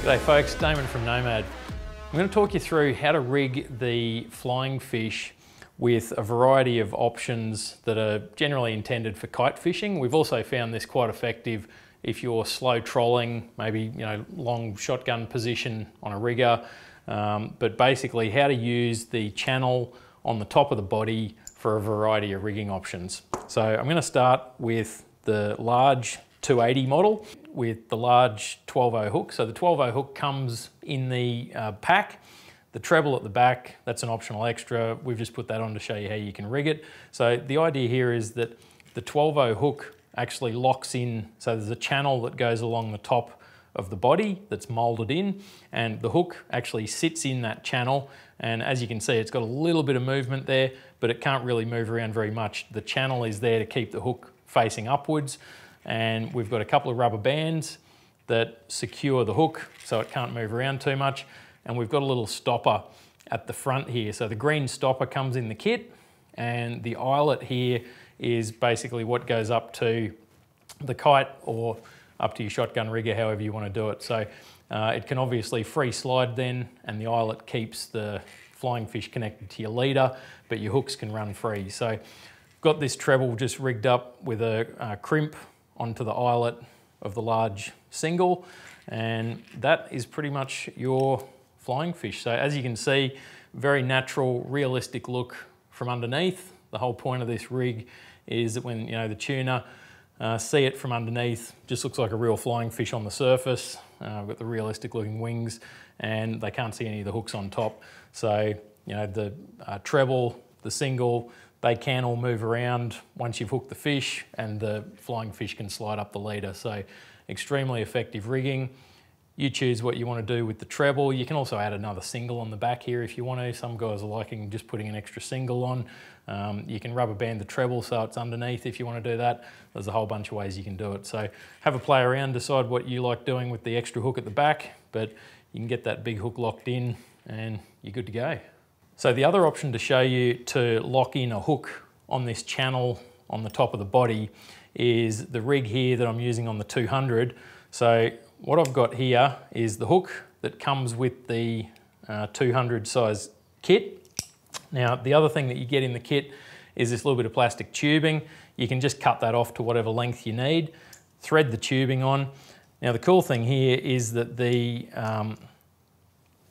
G'day folks, Damon from Nomad. I'm going to talk you through how to rig the flying fish with a variety of options that are generally intended for kite fishing. We've also found this quite effective if you're slow trolling, maybe long shotgun position on a rigger, but basically how to use the channel on the top of the body for a variety of rigging options. So I'm going to start with the large 280 model with the large 12-0 hook. So the 12-0 hook comes in the pack. The treble at the back, that's an optional extra. We've just put that on to show you how you can rig it. So the idea here is that the 12-0 hook actually locks in, so there's a channel that goes along the top of the body that's molded in, and the hook actually sits in that channel. And as you can see, it's got a little bit of movement there, but it can't really move around very much. The channel is there to keep the hook facing upwards. And we've got a couple of rubber bands that secure the hook so it can't move around too much. And we've got a little stopper at the front here. So the green stopper comes in the kit, and the eyelet here is basically what goes up to the kite or up to your shotgun rigger, however you want to do it. So it can obviously free slide then, and the eyelet keeps the flying fish connected to your leader, but your hooks can run free. So got this treble just rigged up with a crimp onto the eyelet of the large single, and that is pretty much your flying fish. So as you can see, very natural, realistic look from underneath. The whole point of this rig is that when the tuner see it from underneath, just looks like a real flying fish on the surface. We've got the realistic looking wings, and they can't see any of the hooks on top. So the treble, the single, they can all move around once you've hooked the fish, and the flying fish can slide up the leader. So extremely effective rigging. You choose what you want to do with the treble. You can also add another single on the back here if you want to. Some guys are liking just putting an extra single on. You can rubber band the treble so it's underneath if you want to do that. There's a whole bunch of ways you can do it. So have a play around, decide what you like doing with the extra hook at the back, but you can get that big hook locked in and you're good to go. So the other option to show you to lock in a hook on this channel on the top of the body is the rig here that I'm using on the 200. So what I've got here is the hook that comes with the 200 size kit. Now the other thing that you get in the kit is this little bit of plastic tubing. You can just cut that off to whatever length you need, thread the tubing on. Now the cool thing here is that the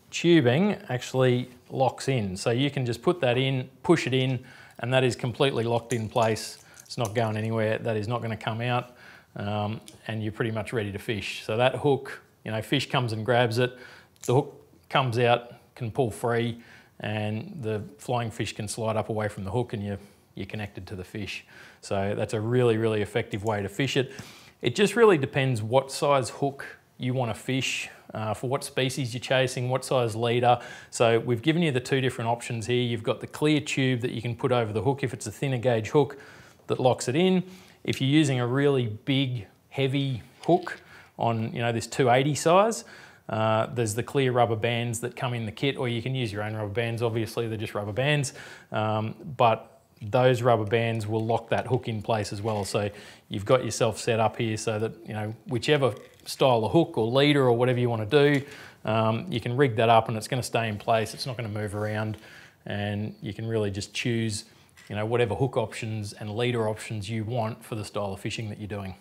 tubing actually locks in. So you can just put that in, push it in, and that is completely locked in place. It's not going anywhere. That is not going to come out, and you're pretty much ready to fish. So that hook, fish comes and grabs it. The hook comes out, can pull free, and the flying fish can slide up away from the hook, and you're connected to the fish. So that's a really, really effective way to fish it. It just really depends what size hook you want to fish, for what species you're chasing, what size leader. So we've given you the two different options here. You've got the clear tube that you can put over the hook if it's a thinner gauge hook that locks it in. If you're using a really big, heavy hook on this 280 size, there's the clear rubber bands that come in the kit, or you can use your own rubber bands. Obviously, they're just rubber bands, but those rubber bands will lock that hook in place as well. So you've got yourself set up here so that, whichever style of hook or leader or whatever you want to do, you can rig that up and it's going to stay in place. It's not going to move around, and you can really just choose, whatever hook options and leader options you want for the style of fishing that you're doing.